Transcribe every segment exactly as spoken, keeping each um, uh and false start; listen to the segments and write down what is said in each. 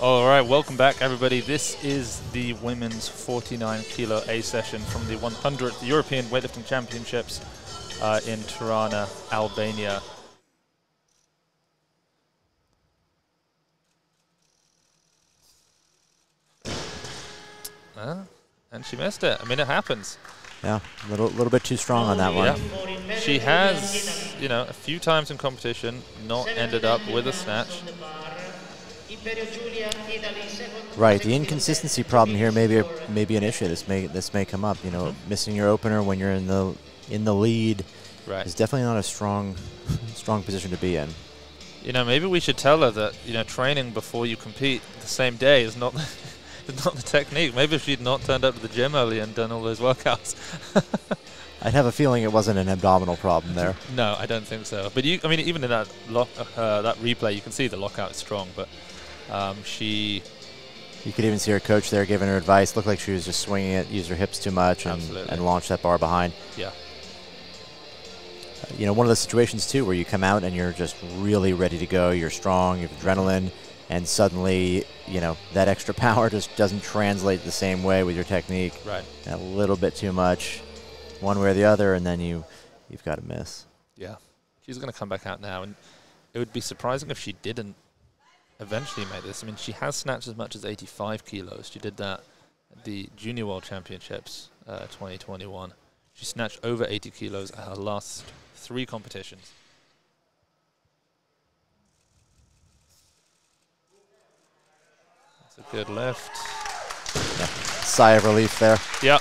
All right, welcome back, everybody. This is the women's forty-nine kilo A session from the one hundredth European Weightlifting Championships uh, in Tirana, Albania. Uh, and she missed it. I mean, it happens. Yeah, a little, little bit too strong on that one. Yeah. She has, you know, a few times in competition not ended up with a snatch. Right, the inconsistency problem here may be may be an issue. This may this may come up. You know, mm-hmm. missing your opener when you're in the in the lead right. is definitely not a strong strong position to be in. You know, maybe we should tell her that, you know, training before you compete the same day is not. Not the technique. Maybe if she'd not turned up to the gym early and done all those workouts. I'd have a feeling it wasn't an abdominal problem there. No, I don't think so. But you, I mean, even in that lock, uh, that replay, you can see the lockout is strong. But um, she, you could even see her coach there giving her advice. Looked like she was just swinging it, used her hips too much, and, and launched that bar behind. Yeah. Uh, you know, one of those situations too where you come out and you're just really ready to go. You're strong. You have adrenaline. And suddenly, you know, that extra power just doesn't translate the same way with your technique. Right. A little bit too much, one way or the other, and then you, you've got to miss. Yeah. She's going to come back out now, and it would be surprising if she didn't eventually make this. I mean, she has snatched as much as eighty-five kilos. She did that at the Junior World Championships uh, twenty twenty-one. She snatched over eighty kilos at her last three competitions. Good lift. Yeah. Sigh of relief there. Yep.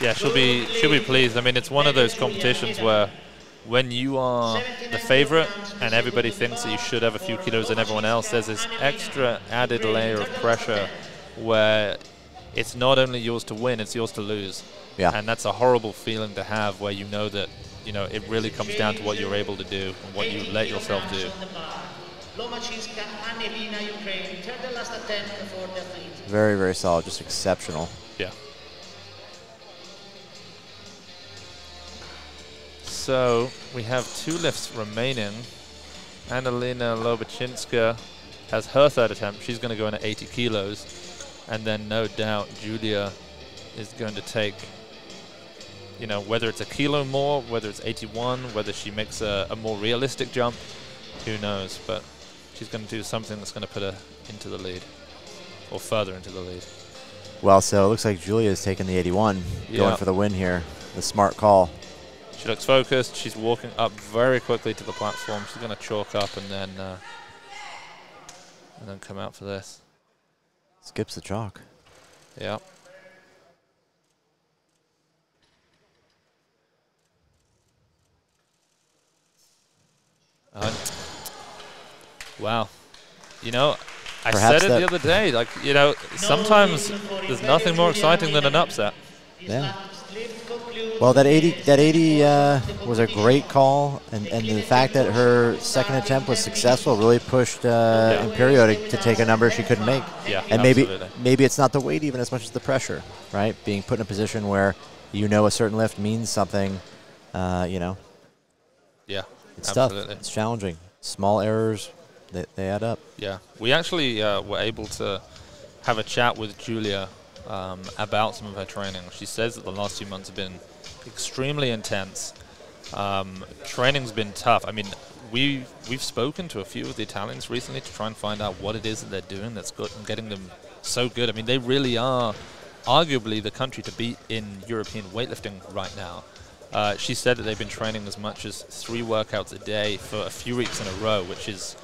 Yeah, she'll be she'll be pleased. I mean, it's one of those competitions where when you are the favorite and everybody thinks that you should have a few kilos than everyone else, there's this extra added layer of pressure where it's not only yours to win, it's yours to lose. Yeah. And that's a horrible feeling to have where you know that, you know, it really comes down to what you're able to do and what you let yourself do. Annalena, Ukraine. Third last attempt for the athlete. Very, very solid, just exceptional. Yeah. So we have two lifts remaining. Annalena Lobachinskaya has her third attempt. She's going to go in at eighty kilos. And then no doubt Giulia is going to take, you know, whether it's a kilo more, whether it's eighty-one, whether she makes a, a more realistic jump, who knows, but she's going to do something that's going to put her into the lead, or further into the lead. Well, so it looks like Giulia's taking the eighty-one, yeah. going for the win here. The smart call. She looks focused. She's walking up very quickly to the platform. She's going to chalk up and then uh, and then come out for this. Skips the chalk. Yeah. Uh, Wow. You know, I Perhaps said it the other day, like, you know, sometimes there's nothing more exciting than an upset. Yeah. Well, that eighty, that eighty uh, was a great call, and, and the fact that her second attempt was successful really pushed uh, yeah. Imperio to, to take a number she couldn't make. Yeah, and maybe, maybe it's not the weight even as much as the pressure, right? Being put in a position where you know a certain lift means something, uh, you know. Yeah, it's absolutely. tough. It's challenging. Small errors. They, they add up. Yeah. We actually uh, were able to have a chat with Giulia um, about some of her training. She says that the last few months have been extremely intense. Um, training's been tough. I mean, we, we've spoken to a few of the Italians recently to try and find out what it is that they're doing that's good and getting them so good. I mean, they really are arguably the country to beat in European weightlifting right now. Uh, she said that they've been training as much as three workouts a day for a few weeks in a row, which is...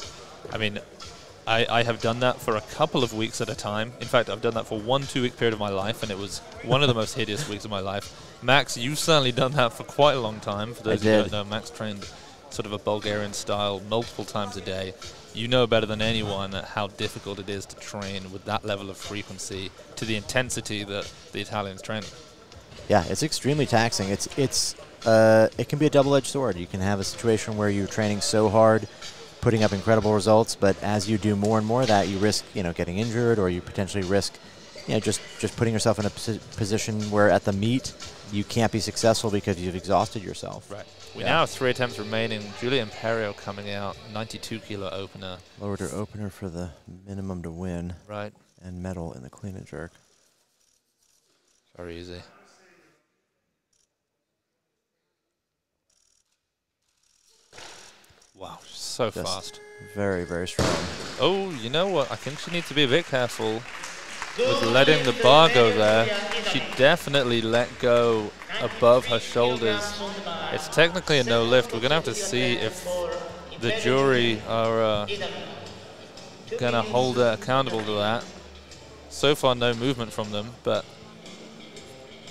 I mean, I, I have done that for a couple of weeks at a time. In fact, I've done that for one two-week period of my life, and it was one of the most hideous weeks of my life. Max, you've certainly done that for quite a long time. For those who don't know, Max trained sort of a Bulgarian style multiple times a day. You know better than anyone how difficult it is to train with that level of frequency to the intensity that the Italians train. Yeah, it's extremely taxing. It's it's uh, it can be a double-edged sword. You can have a situation where you're training so hard, putting up incredible results, but as you do more and more of that, you risk, you know, getting injured, or you potentially risk you know, just, just putting yourself in a position where at the meet you can't be successful because you've exhausted yourself. Right. We yeah. now have three attempts remaining. Giulia Imperio coming out, ninety-two kilo opener. Lowered her opener for the minimum to win. Right. And medal in the clean and jerk. Very easy. Wow, so just fast. Very, very strong. Oh, you know what? I think she needs to be a bit careful with letting the bar go there. She definitely let go above her shoulders. It's technically a no lift. We're going to have to see if the jury are uh, going to hold her accountable to that. So far, no movement from them, but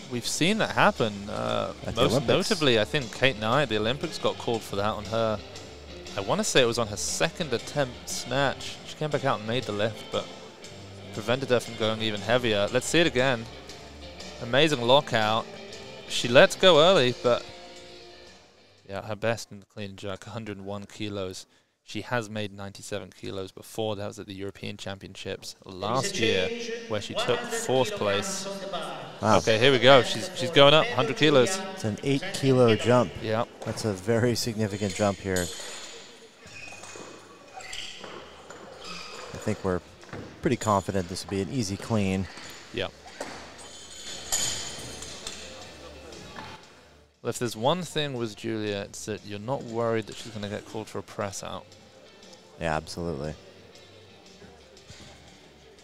we've seen that happen. Uh, most notably, I think Kate Nye at the Olympics got called for that on her. I want to say it was on her second attempt snatch. She came back out and made the lift, but prevented her from going even heavier. Let's see it again. Amazing lockout. She lets go early, but yeah, her best in the clean and jerk, one hundred one kilos. She has made ninety-seven kilos before. That was at the European Championships last year, where she took fourth place. Wow. Okay, here we go. She's she's going up, one hundred kilos. It's an eight kilo jump. Yeah, that's a very significant jump here. I think we're pretty confident this will be an easy clean. Yeah. Well, if there's one thing with Giulia, it's that you're not worried that she's going to get called for a press out. Yeah, absolutely.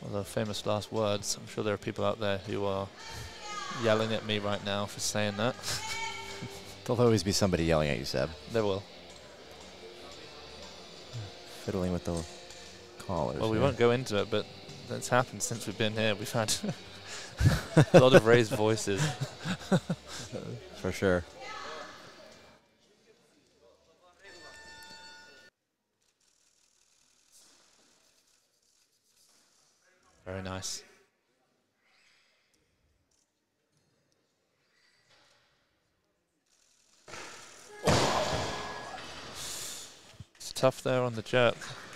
Well, the famous last words. I'm sure there are people out there who are yelling at me right now for saying that. There'll always be somebody yelling at you, Seb. There will. Fiddling with the callers. Well, we yeah. won't go into it, but that's happened since we've been here. We've had a lot of raised voices. For sure. Very nice. It's tough there on the jerk.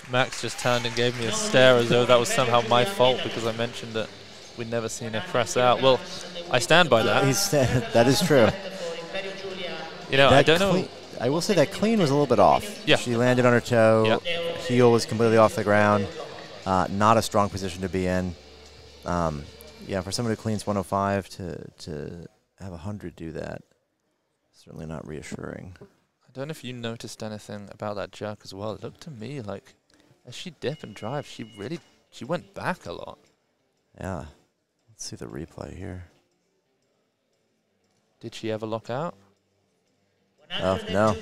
Max just turned and gave me a stare as though that was somehow my fault because I mentioned that we'd never seen her press out. Well, I stand by that. He's, uh, that is true. You know, that I don't know. I will say that clean was a little bit off. Yeah. She landed on her toe. Yeah. Heel was completely off the ground. Uh, not a strong position to be in. Um, yeah, for someone who cleans one oh five to, to have one hundred do that, certainly not reassuring. I don't know if you noticed anything about that jerk as well. It looked to me like as she dipped and drive, she really she went back a lot. Yeah. Let's see the replay here. Did she ever lock out? Oh, no.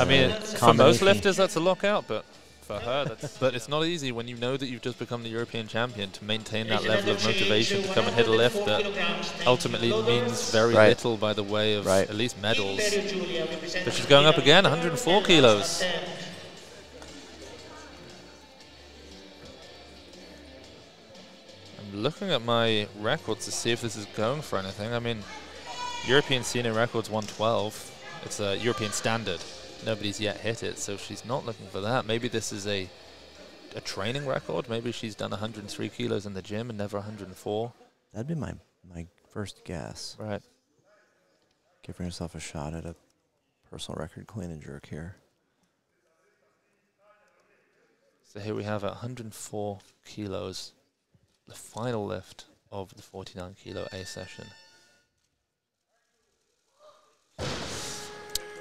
I mean, for most lifters, that's a lockout, but for her, that's, but it's not easy when you know that you've just become the European champion to maintain that level of motivation to come and hit a lift that ultimately means very right. little by the way of right. at least medals. But she's going up again, one hundred four kilos. I'm looking at my records to see if this is going for anything. I mean, European senior records one twelve. It's a European standard. Nobody's yet hit it, so she's not looking for that. Maybe this is a a training record. Maybe she's done one hundred three kilos in the gym and never one hundred four. That'd be my my first guess. Right. Giving herself a shot at a personal record clean and jerk here. So here we have at one hundred four kilos, the final lift of the forty-nine kilo A session.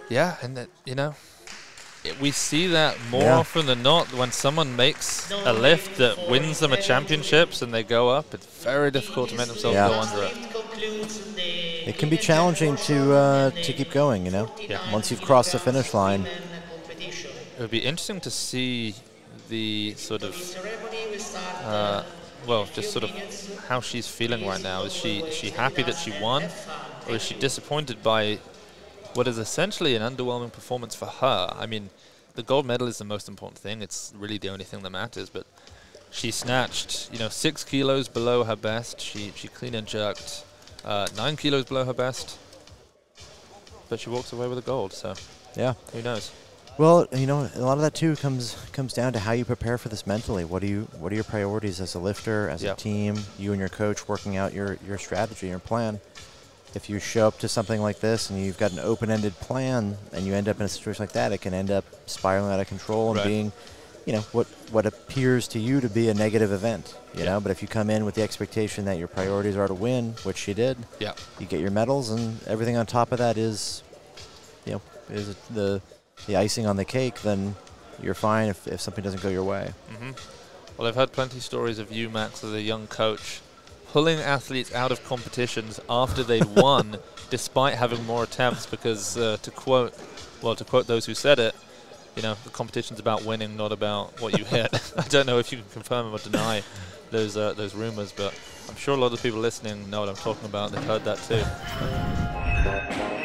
Yeah, and that, you know, it, we see that more yeah. often than not when someone makes a lift that wins them a championships and they go up. It's very difficult to make themselves yeah. go under it. It can be challenging to uh, to keep going, you know. Yeah. Once you've crossed the finish line, it would be interesting to see the sort of uh, well, just sort of how she's feeling right now. Is she is she happy that she won, or is she disappointed by what is essentially an underwhelming performance for her? I mean, the gold medal is the most important thing. It's really the only thing that matters, but she snatched, you know, six kilos below her best. She she clean and jerked uh, nine kilos below her best, but she walks away with a gold, so yeah, who knows? Well, you know, a lot of that too comes comes down to how you prepare for this mentally. What do you what are your priorities as a lifter, as yep. a team, you and your coach working out your, your strategy, your plan? If you show up to something like this and you've got an open-ended plan and you end up in a situation like that, it can end up spiraling out of control and right. being, you know, what what appears to you to be a negative event, you yeah. know. But if you come in with the expectation that your priorities are to win, which she did, yeah. you get your medals, and everything on top of that is, you know, is the the icing on the cake, then you're fine if, if something doesn't go your way. Mm-hmm. Well, I've heard plenty of stories of you, Max, as a young coach, pulling athletes out of competitions after they'd won, despite having more attempts, because uh, to quote, well, to quote those who said it, you know, the competition's about winning, not about what you hit. I don't know if you can confirm or deny those, uh, those rumors, but I'm sure a lot of people listening know what I'm talking about. They've heard that too.